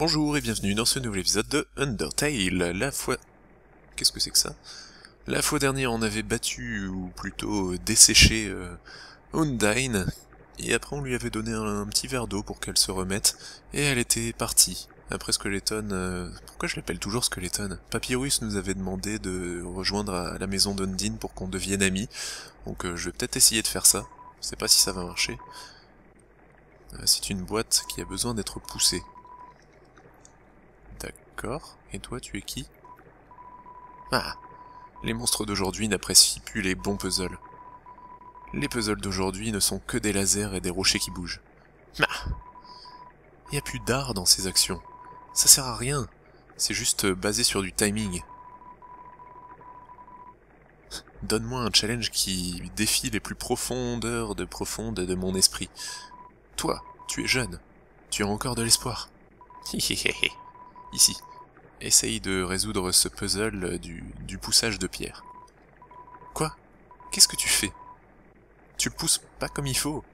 Bonjour et bienvenue dans ce nouvel épisode de Undertale. La fois... Qu'est-ce que c'est que ça? La fois dernière, on avait battu, ou plutôt desséché, Undyne, et après on lui avait donné un petit verre d'eau pour qu'elle se remette, et elle était partie. Après Skeleton... Pourquoi je l'appelle toujours Skeleton? Papyrus nous avait demandé de rejoindre à la maison d'Undyne pour qu'on devienne amis, donc je vais peut-être essayer de faire ça. Je sais pas si ça va marcher. C'est une boîte qui a besoin d'être poussée. D'accord. Et toi, tu es qui? Ah! Les monstres d'aujourd'hui n'apprécient plus les bons puzzles. Les puzzles d'aujourd'hui ne sont que des lasers et des rochers qui bougent. Ah! Il n'y a plus d'art dans ces actions. Ça sert à rien. C'est juste basé sur du timing. Donne-moi un challenge qui défie les plus profondes de mon esprit. Toi, tu es jeune. Tu as encore de l'espoir. Hihihi. Ici. Essaye de résoudre ce puzzle du poussage de pierre. Quoi? Qu'est-ce que tu fais? Tu le pousses pas comme il faut.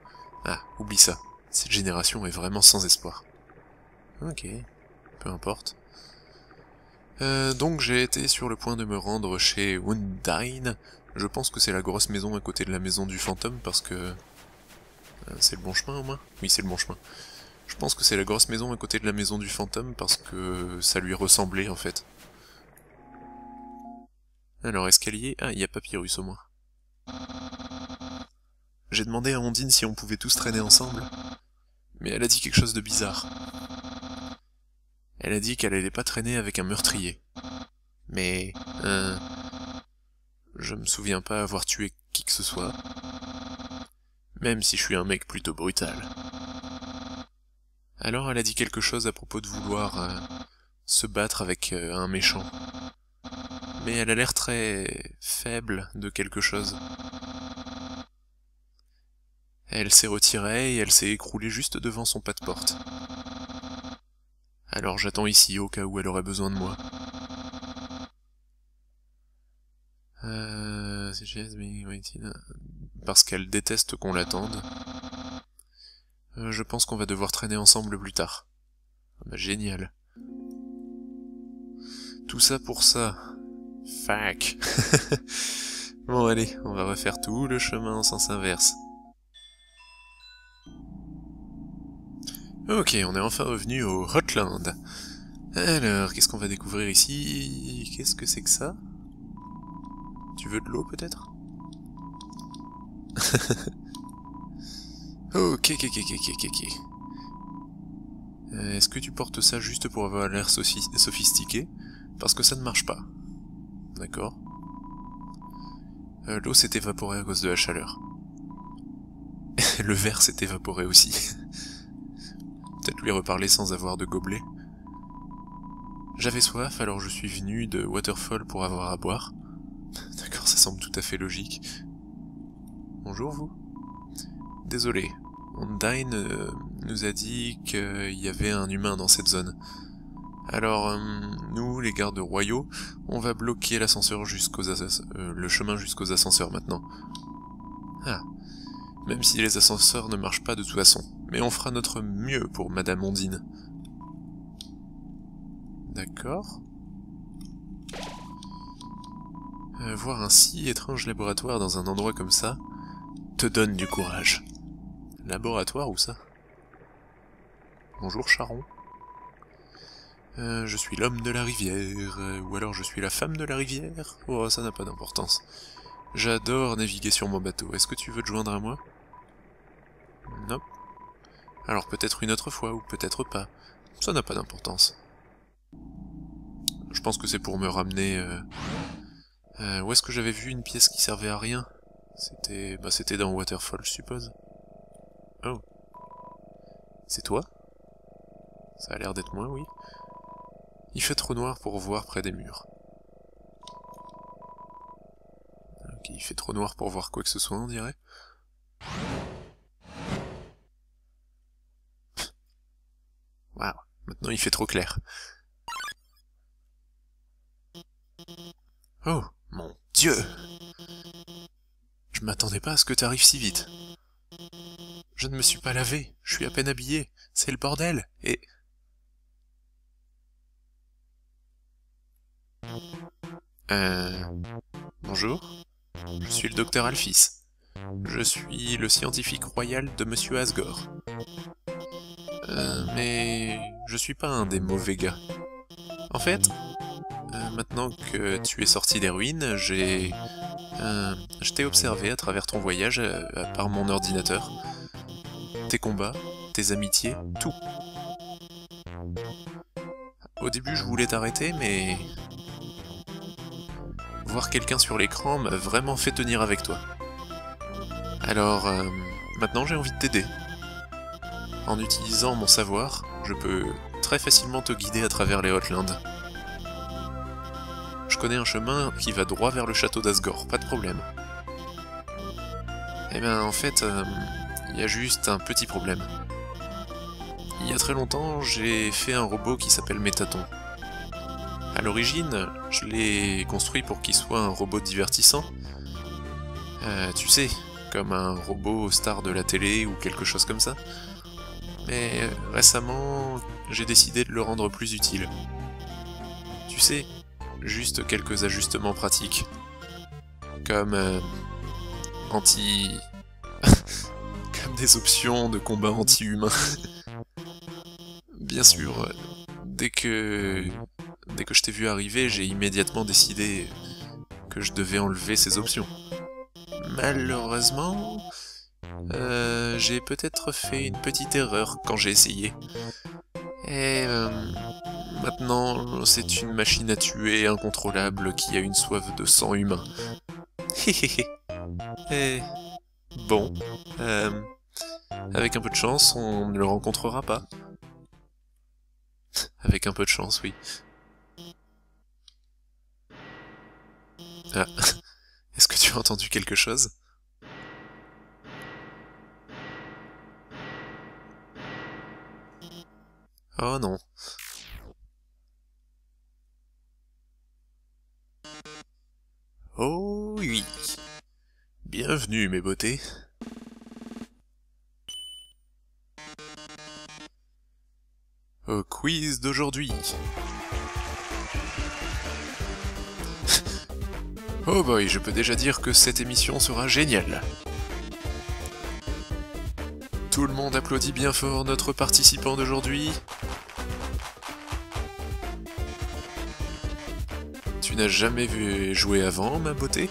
Ah, oublie ça. Cette génération est vraiment sans espoir. Ok. Peu importe. Donc j'ai été sur le point de me rendre chez Undyne. Je pense que c'est la grosse maison à côté de la maison du fantôme parce que... C'est le bon chemin au moins? Oui, c'est le bon chemin. Je pense que c'est la grosse maison à côté de la maison du fantôme parce que ça lui ressemblait en fait. Alors, escalier... Ah, il y a Papyrus au moins. J'ai demandé à Undyne si on pouvait tous traîner ensemble, mais elle a dit quelque chose de bizarre. Elle a dit qu'elle allait pas traîner avec un meurtrier. Mais... Je me souviens pas avoir tué qui que ce soit. Même si je suis un mec plutôt brutal. Alors elle a dit quelque chose à propos de vouloir se battre avec un méchant. Mais elle a l'air très faible de quelque chose. Elle s'est retirée et elle s'est écroulée juste devant son pas de porte. Alors j'attends ici au cas où elle aurait besoin de moi. Parce qu'elle déteste qu'on l'attende. Je pense qu'on va devoir traîner ensemble plus tard. Bah, génial. Tout ça pour ça. Fuck. Bon, allez, on va refaire tout le chemin en sens inverse. Ok, on est enfin revenu au Hotland. Alors, qu'est-ce qu'on va découvrir ici? Qu'est-ce que c'est que ça? Tu veux de l'eau, peut-être? Ok. Est-ce que tu portes ça juste pour avoir l'air sophistiqué? Parce que ça ne marche pas. D'accord. L'eau s'est évaporée à cause de la chaleur. Le verre s'est évaporé aussi. Peut-être lui reparler sans avoir de gobelet. J'avais soif, alors je suis venu de Waterfall pour avoir à boire. D'accord, ça semble tout à fait logique. Bonjour, vous. Désolé, Undyne nous a dit qu'il y avait un humain dans cette zone. Alors, nous, les gardes royaux, on va bloquer l'ascenseur le chemin jusqu'aux ascenseurs maintenant. Ah, même si les ascenseurs ne marchent pas de toute façon. Mais on fera notre mieux pour Madame Undyne. D'accord. Voir un si étrange laboratoire dans un endroit comme ça te donne du courage. Laboratoire ou ça? Bonjour Charon. Je suis l'homme de la rivière, ou alors je suis la femme de la rivière. Oh, ça n'a pas d'importance. J'adore naviguer sur mon bateau. Est-ce que tu veux te joindre à moi? Non. Alors peut-être une autre fois, ou peut-être pas. Ça n'a pas d'importance. Je pense que c'est pour me ramener... où est-ce que j'avais vu une pièce qui servait à rien? C'était... Bah c'était dans Waterfall, je suppose. Oh. C'est toi? Ça a l'air d'être moi, oui. Il fait trop noir pour voir près des murs. Ok, il fait trop noir pour voir quoi que ce soit, on dirait. Waouh, maintenant il fait trop clair. Oh, mon Dieu! Je m'attendais pas à ce que t'arrives si vite. Je ne me suis pas lavé, je suis à peine habillé, c'est le bordel, et... Bonjour, je suis le docteur Alphys. Je suis le scientifique royal de Monsieur Asgore. Mais je suis pas un des mauvais gars. En fait, maintenant que tu es sorti des ruines, je t'ai observé à travers ton voyage, par mon ordinateur. Tes combats, tes amitiés, tout. Au début, je voulais t'arrêter, mais... voir quelqu'un sur l'écran m'a vraiment fait tenir avec toi. Alors, maintenant j'ai envie de t'aider. En utilisant mon savoir, je peux très facilement te guider à travers les Hotland. Je connais un chemin qui va droit vers le château d'Asgore, pas de problème. Eh ben, en fait, il y a juste un petit problème. Il y a très longtemps, j'ai fait un robot qui s'appelle Mettaton. À l'origine, je l'ai construit pour qu'il soit un robot divertissant. Tu sais... comme un robot star de la télé ou quelque chose comme ça. Mais récemment, j'ai décidé de le rendre plus utile. Tu sais, juste quelques ajustements pratiques. Comme... comme des options de combat anti-humain. Bien sûr, dès que je t'ai vu arriver, j'ai immédiatement décidé que je devais enlever ces options. Malheureusement, j'ai peut-être fait une petite erreur quand j'ai essayé. Et maintenant, c'est une machine à tuer incontrôlable qui a une soif de sang humain. Et bon, avec un peu de chance, on ne le rencontrera pas. Avec un peu de chance, oui. Ah. Est-ce que tu as entendu quelque chose? Oh non. Oh oui. Bienvenue, mes beautés. Au quiz d'aujourd'hui. Oh boy, je peux déjà dire que cette émission sera géniale. Tout le monde applaudit bien fort notre participant d'aujourd'hui. Tu n'as jamais vu jouer avant, ma beauté?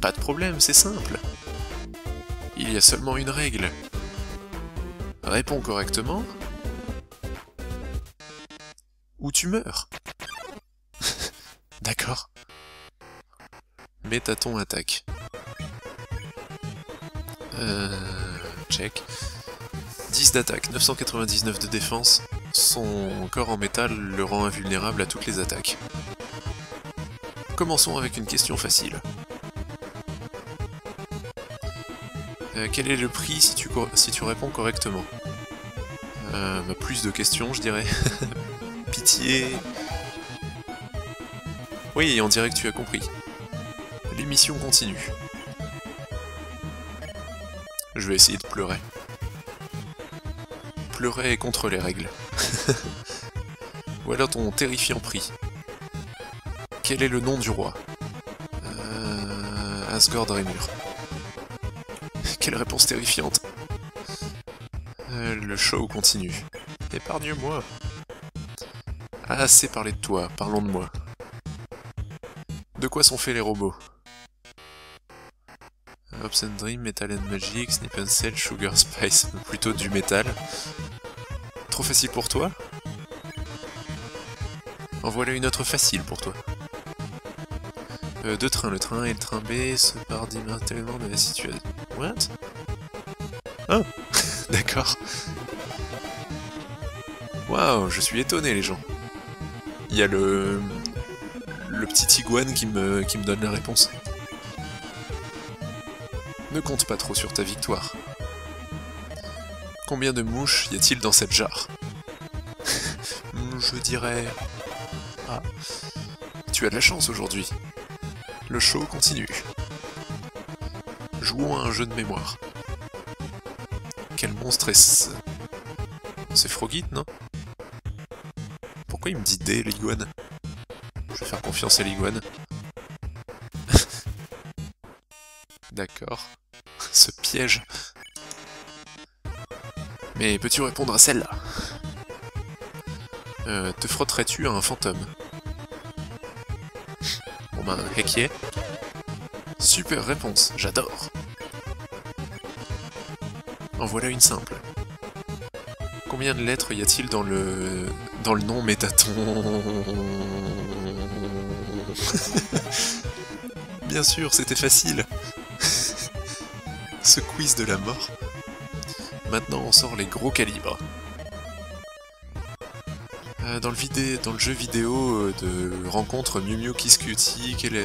Pas de problème, c'est simple. Il y a seulement une règle. Réponds correctement, ou tu meurs. D'accord. Mettaton attaque. Check. 10 d'attaque, 999 de défense. Son corps en métal le rend invulnérable à toutes les attaques. Commençons avec une question facile. Quel est le prix si tu réponds correctement? Plus de questions, je dirais. Pitié. Oui, on dirait que tu as compris. L'émission continue. Je vais essayer de pleurer. Pleurer contre les règles. Voilà ton terrifiant prix. Quel est le nom du roi? Asgore Dreemurr. Quelle réponse terrifiante. Le show continue. Épargne-moi. Assez parlé de toi, parlons de moi. De quoi sont faits les robots? Hopes and Dream, Metal and Magic, Snip and Cell, Sugar Spice, plutôt du métal. Trop facile pour toi? En voilà une autre facile pour toi. Deux trains, le train A et le train B se partent démantèlement de la situation. What? Oh. D'accord. Waouh, je suis étonné les gens. Il y a le petit iguane qui me donne la réponse. Ne compte pas trop sur ta victoire. Combien de mouches y a-t-il dans cette jarre? Je dirais... Ah. Tu as de la chance aujourd'hui. Le show continue. Jouons à un jeu de mémoire. Quel monstre est-ce? C'est Frogit, non? Pourquoi il me dit D, l'iguane? faut faire confiance à l'iguane. D'accord. Ce piège. Mais peux-tu répondre à celle-là? Te frotterais-tu à un fantôme? Bon ben, heck yeah. Super réponse, j'adore. En voilà une simple. Combien de lettres y a-t-il dans le nom Mettaton? Bien sûr, c'était facile. Ce quiz de la mort. Maintenant, on sort les gros calibres. Dans le jeu vidéo de rencontre Mew Mew Kiss Cutie, quelle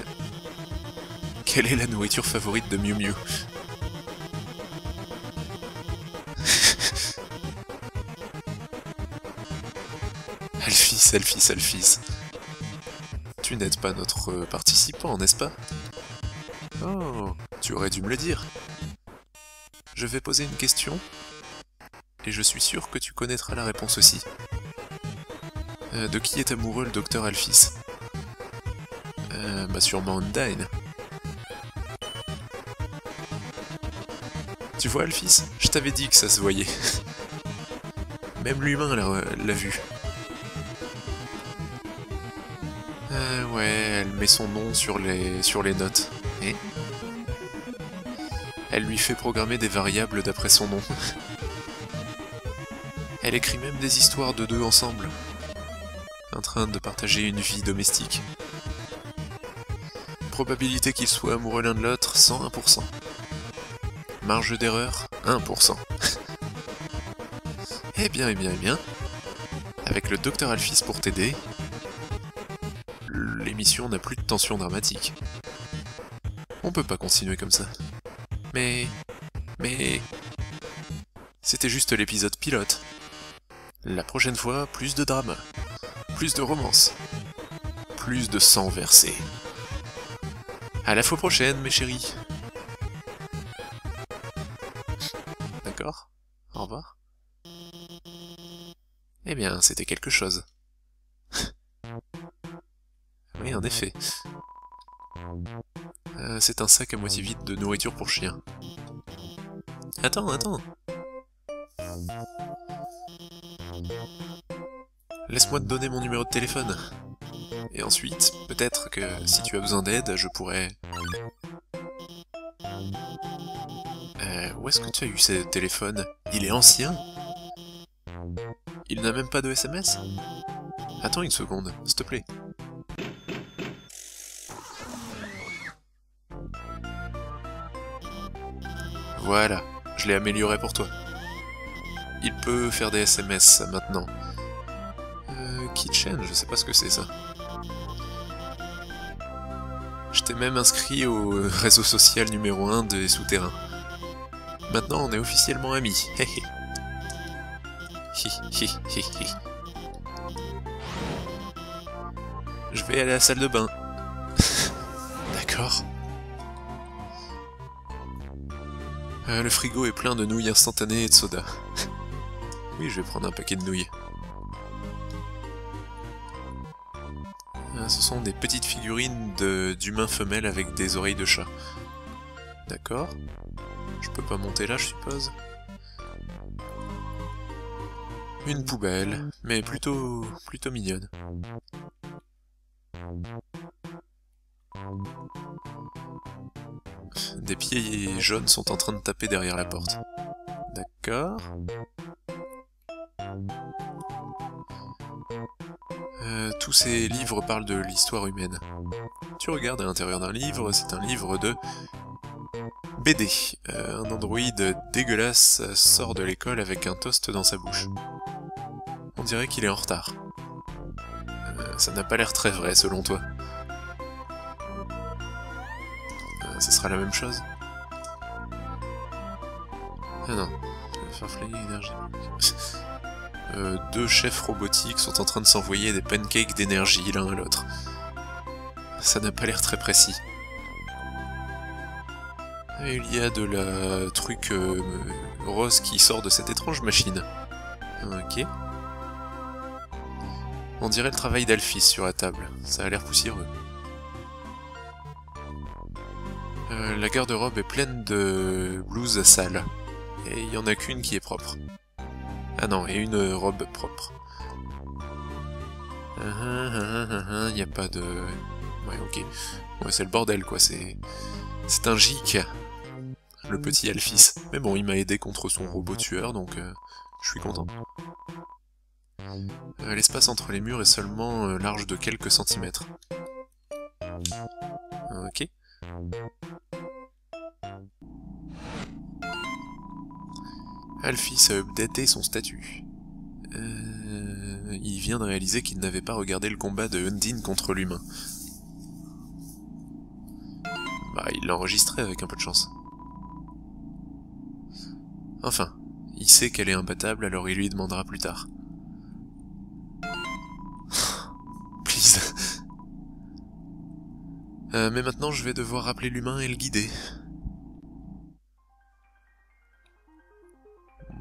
est la nourriture favorite de Mew Mew? Alphys, Alphys, Alphys. Tu n'aides pas notre participant, n'est-ce pas? Oh, tu aurais dû me le dire. Je vais poser une question, et je suis sûr que tu connaîtras la réponse aussi. De qui est amoureux le docteur Alphys? Bah sûrement Undyne. Tu vois Alphys? Je t'avais dit que ça se voyait. Même l'humain l'a vu. Ouais, elle met son nom sur les notes. Et elle lui fait programmer des variables d'après son nom. Elle écrit même des histoires de deux ensemble, en train de partager une vie domestique. Probabilité qu'ils soient amoureux l'un de l'autre, 101%. Marge d'erreur, 1%. Eh bien, eh bien, eh bien. Avec le docteur Alphys pour t'aider, l'émission n'a plus de tension dramatique. On peut pas continuer comme ça. Mais... C'était juste l'épisode pilote. La prochaine fois, plus de drame. Plus de romance. Plus de sang versé. À la fois prochaine, mes chéris. D'accord? Au revoir. Eh bien, c'était quelque chose. Oui, en effet. C'est un sac à moitié vide de nourriture pour chien. Attends, attends. Laisse-moi te donner mon numéro de téléphone. Et ensuite, peut-être que si tu as besoin d'aide, je pourrais... où est-ce que tu as eu ce téléphone? Il est ancien? Il n'a même pas de SMS? Attends une seconde, s'il te plaît. Voilà, je l'ai amélioré pour toi. Il peut faire des SMS maintenant. Kitchen, je sais pas ce que c'est ça. Je t'ai même inscrit au réseau social numéro 1 des souterrains. Maintenant on est officiellement amis. Je vais aller à la salle de bain. D'accord. Le frigo est plein de nouilles instantanées et de soda. Oui, je vais prendre un paquet de nouilles. Ce sont des petites figurines d'humains femelles avec des oreilles de chat. D'accord. Je peux pas monter là, je suppose. Une poubelle, mais plutôt mignonne. Des pieds jaunes sont en train de taper derrière la porte. D'accord. Tous ces livres parlent de l'histoire humaine. Tu regardes à l'intérieur d'un livre, c'est un livre de... BD. Un androïde dégueulasse sort de l'école avec un toast dans sa bouche. On dirait qu'il est en retard. Ça n'a pas l'air très vrai selon toi. Ce sera la même chose. Ah non. Farflyer énergie. Deux chefs robotiques sont en train de s'envoyer des pancakes d'énergie l'un à l'autre. Ça n'a pas l'air très précis. Et il y a de la truc rose qui sort de cette étrange machine. Ok. On dirait le travail d'Alphys sur la table, ça a l'air poussiéreux. La garde-robe est pleine de blouses sales, et il n'y en a qu'une qui est propre. Ah non, et une robe propre. Il n'y a pas de... Ouais, ok. Ouais, c'est le bordel, quoi, c'est un gic, le petit Alphys. Mais bon, il m'a aidé contre son robot tueur, donc je suis content. L'espace entre les murs est seulement large de quelques centimètres. Ok. Alphys a updaté son statut. Il vient de réaliser qu'il n'avait pas regardé le combat de Undyne contre l'humain. Bah, il l'a enregistré avec un peu de chance. Enfin, il sait qu'elle est imbattable, alors il lui demandera plus tard. Please. Mais maintenant, je vais devoir rappeler l'humain et le guider.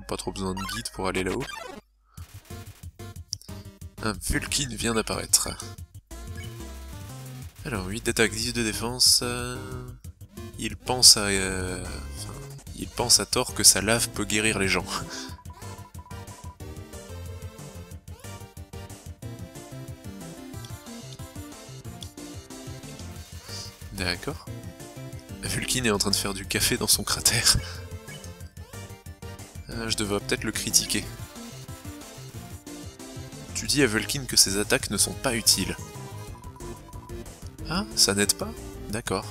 Pas trop besoin de guide pour aller là-haut. Un Vulkin vient d'apparaître. Alors, 8 d'attaque, 10 de défense... Il pense à... il pense à tort que sa lave peut guérir les gens. D'accord. Vulkin est en train de faire du café dans son cratère. Je devrais peut-être le critiquer. Tu dis à Vulkin que ses attaques ne sont pas utiles. Ah, ça n'aide pas? D'accord.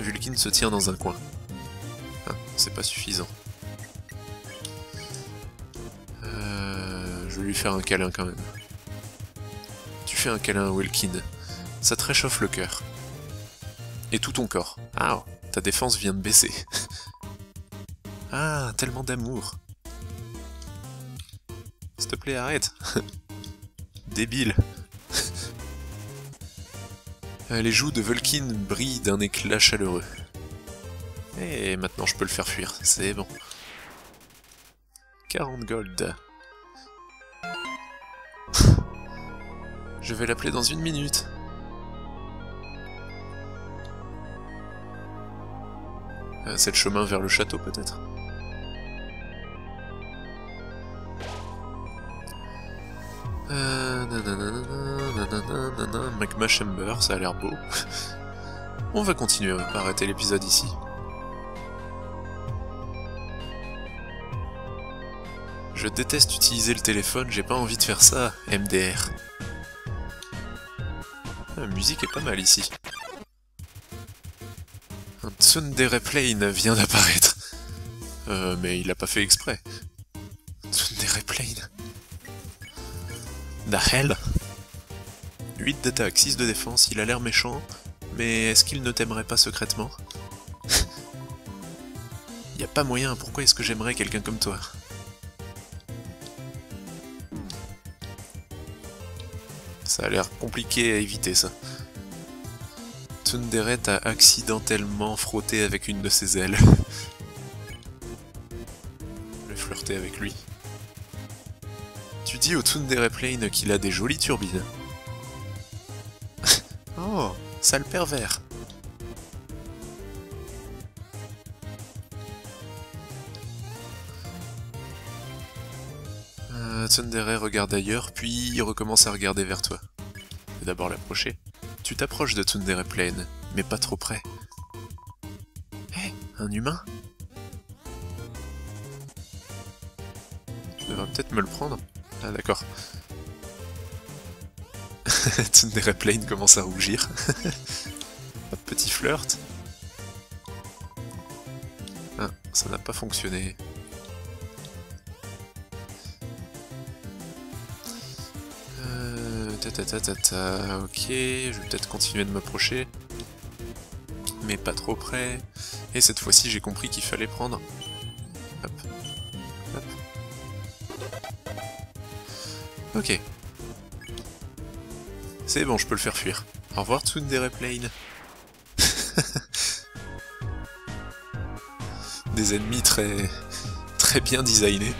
Vulkin se tient dans un coin. Ah, c'est pas suffisant. Je vais lui faire un câlin quand même. Tu fais un câlin à Vulkin. Ça te réchauffe le cœur. Et tout ton corps. Ah, ta défense vient de baisser. Ah, tellement d'amour. S'il te plaît, arrête. Débile. Les joues de Vulkin brillent d'un éclat chaleureux. Et maintenant je peux le faire fuir, c'est bon. 40 gold. Je vais l'appeler dans une minute. C'est le chemin vers le château peut-être. Magma Chamber, ça a l'air beau. On va continuer, on va pas arrêter l'épisode ici. Je déteste utiliser le téléphone, j'ai pas envie de faire ça, MDR. La musique est pas mal ici. Un Tsundere Plane vient d'apparaître. Mais il l'a pas fait exprès. Tsundere Plane. Da hell. 8 d'attaque, 6 de défense, il a l'air méchant, mais est-ce qu'il ne t'aimerait pas secrètement? Y a pas moyen, pourquoi est-ce que j'aimerais quelqu'un comme toi? Ça a l'air compliqué à éviter ça. Tsundere a accidentellement frotté avec une de ses ailes. Je vais flirter avec lui. Tu dis au Tsundere Plane qu'il a des jolies turbines. Oh, sale pervers. Tsundere regarde ailleurs, puis il recommence à regarder vers toi. Je vais d'abord l'approcher. Tu t'approches de Tsundere Plane, mais pas trop près. Hé, un humain? Tu devrais peut-être me le prendre. Ah d'accord. Tsundere Plane commence à rougir. Petit flirt. Ah, ça n'a pas fonctionné. Ok, je vais peut-être continuer de m'approcher. Mais pas trop près. Et cette fois-ci, j'ai compris qu'il fallait prendre... Hop. Hop. Ok. C'est bon, je peux le faire fuir. Au revoir Tsundere Plane. Des ennemis très bien designés.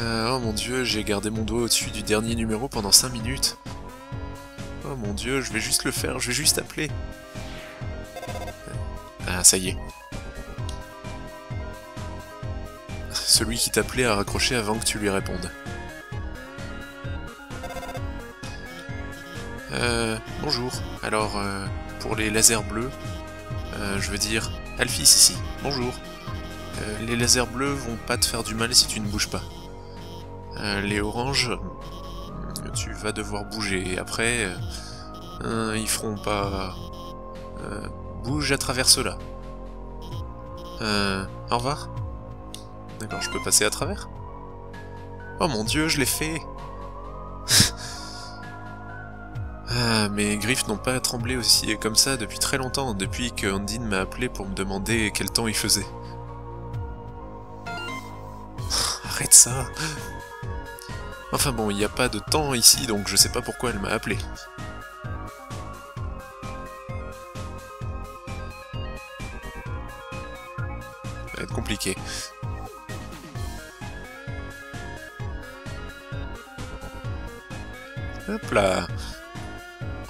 Oh mon dieu, j'ai gardé mon doigt au-dessus du dernier numéro pendant 5 minutes. Oh mon dieu, je vais juste le faire, je vais juste appeler. Ah, ça y est. Celui qui t'appelait a raccroché avant que tu lui répondes. Bonjour. Alors, pour les lasers bleus, je veux dire... Alphys ici, bonjour. Les lasers bleus vont pas te faire du mal si tu ne bouges pas. Les oranges, tu vas devoir bouger. Et après, ils feront pas... bouge à travers cela. Au revoir. D'accord, je peux passer à travers? Oh mon dieu, je l'ai fait. Ah, mes griffes n'ont pas tremblé aussi comme ça depuis très longtemps, depuis que Undyne m'a appelé pour me demander quel temps il faisait. Arrête ça! Enfin bon, il n'y a pas de temps ici, donc je sais pas pourquoi elle m'a appelé. Ça va être compliqué. Hop là!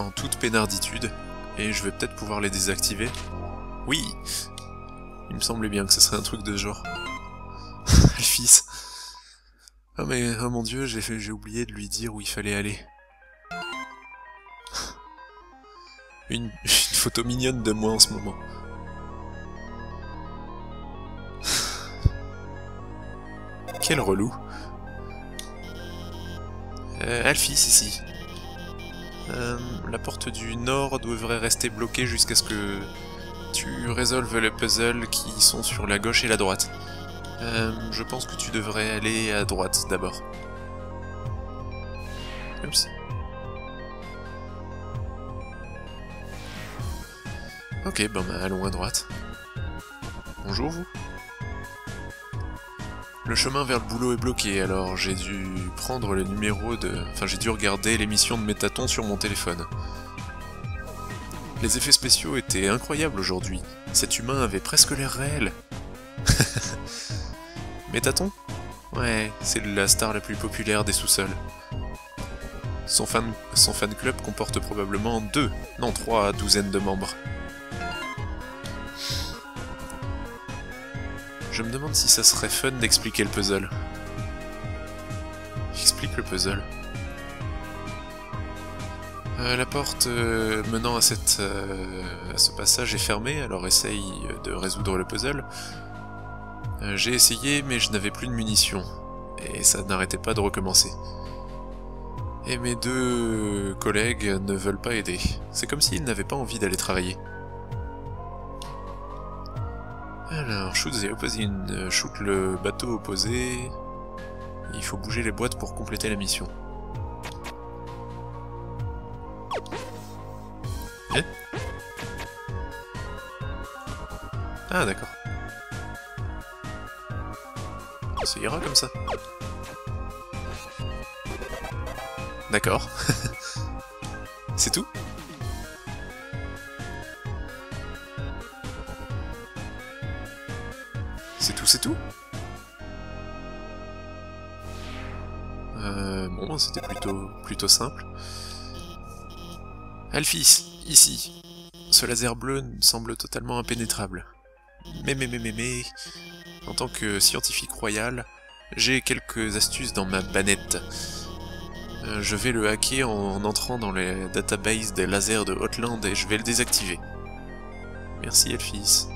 En toute peinarditude, et je vais peut-être pouvoir les désactiver. Oui! Il me semblait bien que ce serait un truc de ce genre. Alphys. Ah mais, oh mon dieu, j'ai oublié de lui dire où il fallait aller. Une photo mignonne de moi en ce moment. Quel relou. Alphys ici. La porte du nord devrait rester bloquée jusqu'à ce que tu résolves les puzzles qui sont sur la gauche et la droite. Je pense que tu devrais aller à droite d'abord. Oups. Ok, bon bah allons à droite. Bonjour vous. Le chemin vers le boulot est bloqué, alors j'ai dû prendre le numéro de... Enfin, j'ai dû regarder l'émission de Mettaton sur mon téléphone. Les effets spéciaux étaient incroyables aujourd'hui. Cet humain avait presque l'air réel. Mettaton? Ouais, c'est la star la plus populaire des sous-sols. Son fan club comporte probablement 3 douzaines de membres. Je me demande si ça serait fun d'expliquer le puzzle. J'explique le puzzle. La porte menant à ce passage est fermée, alors essaye de résoudre le puzzle. J'ai essayé, mais je n'avais plus de munitions, et ça n'arrêtait pas de recommencer. Et mes 2 collègues ne veulent pas aider. C'est comme s'ils n'avaient pas envie d'aller travailler. Alors, shoot le bateau opposé. Il faut bouger les boîtes pour compléter la mission. Hein? Ah, d'accord. Ça ira comme ça. D'accord. C'est tout? C'est tout? Bon, c'était plutôt simple. Alphys, ici. Ce laser bleu semble totalement impénétrable. Mais... En tant que scientifique royal, j'ai quelques astuces dans ma banette. Je vais le hacker en entrant dans les databases des lasers de Hotland et je vais le désactiver. Merci Alphys.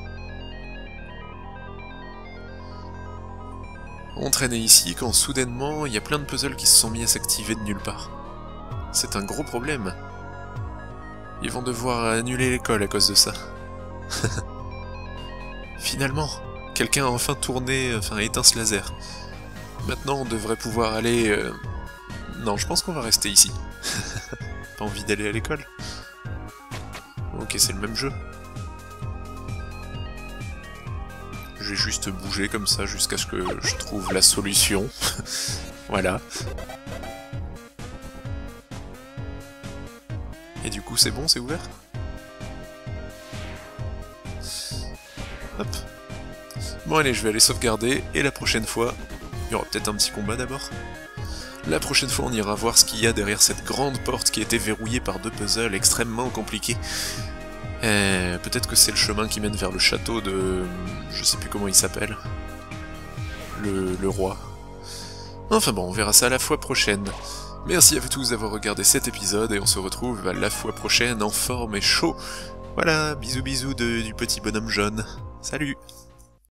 On traînait ici quand soudainement, il y a plein de puzzles qui se sont mis à s'activer de nulle part. C'est un gros problème. Ils vont devoir annuler l'école à cause de ça. Finalement, quelqu'un a enfin éteint ce laser. Maintenant, on devrait pouvoir aller... Non, je pense qu'on va rester ici. Pas envie d'aller à l'école. Ok, c'est le même jeu. J'ai juste bougé comme ça jusqu'à ce que je trouve la solution. Voilà. Et du coup, c'est bon, c'est ouvert? Hop. Bon allez, je vais aller sauvegarder, et la prochaine fois, Il y aura peut-être un petit combat d'abord. La prochaine fois, on ira voir ce qu'il y a derrière cette grande porte qui a été verrouillée par deux puzzles extrêmement compliqués. Peut-être que c'est le chemin qui mène vers le château de... je sais plus comment il s'appelle. Le roi. Enfin bon, on verra ça la fois prochaine. Merci à vous tous d'avoir regardé cet épisode et on se retrouve la fois prochaine en forme et chaud. Voilà, bisous bisous du petit bonhomme jaune. Salut!